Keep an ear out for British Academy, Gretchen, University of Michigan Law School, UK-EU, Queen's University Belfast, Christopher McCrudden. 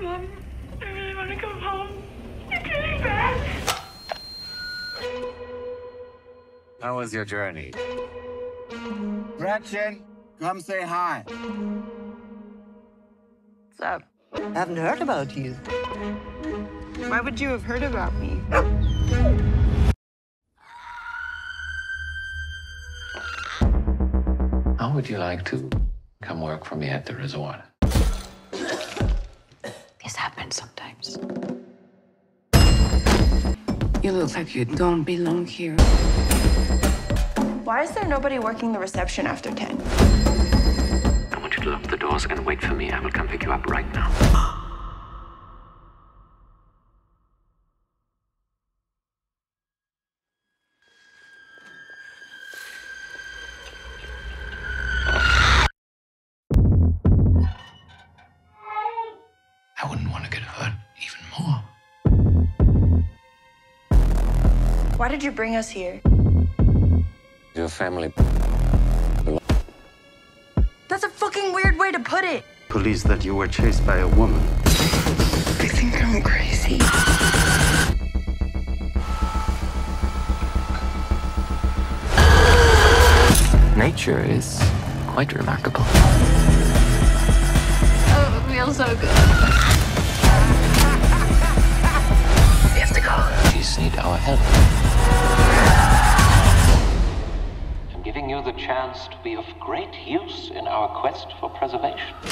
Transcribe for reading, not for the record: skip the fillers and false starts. Mom, I really want to go home. You're getting back. How was your journey? Gretchen, come say hi. What's up? I haven't heard about you. Why would you have heard about me? How would you like to come work for me at the resort? This happens sometimes. You look like you don't belong here. Why is there nobody working the reception after 10? I want you to lock the doors and wait for me. I will come pick you up right now. I wouldn't want to get hurt even more. Why did you bring us here? Your family. That's a fucking weird way to put it. Police that you were chased by a woman. They think I'm crazy. Nature is quite remarkable. Oh, it feels so good. Need our help. I'm giving you the chance to be of great use in our quest for preservation.